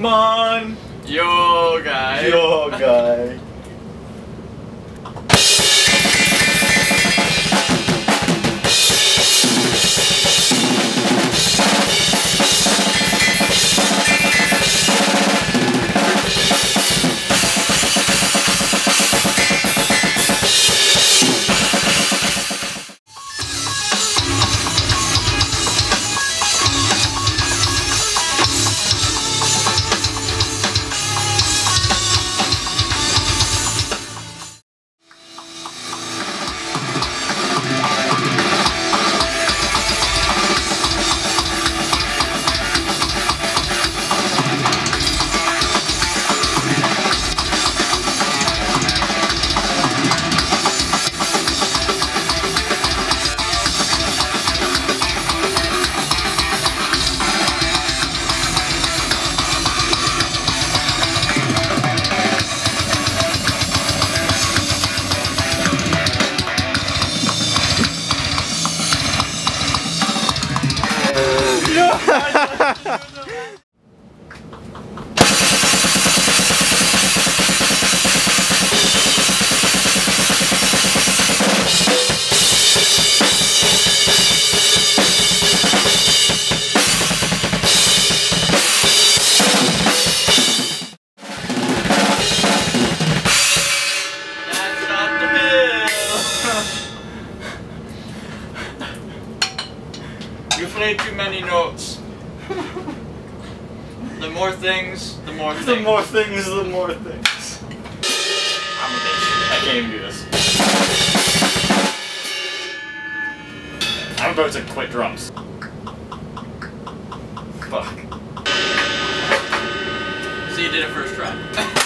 Man! Yo guy! You've played too many notes. The more things, the more things. The more things, the more things. I'm a bitch. I can't even do this. I'm about to quit drums. Fuck. So you did it first try.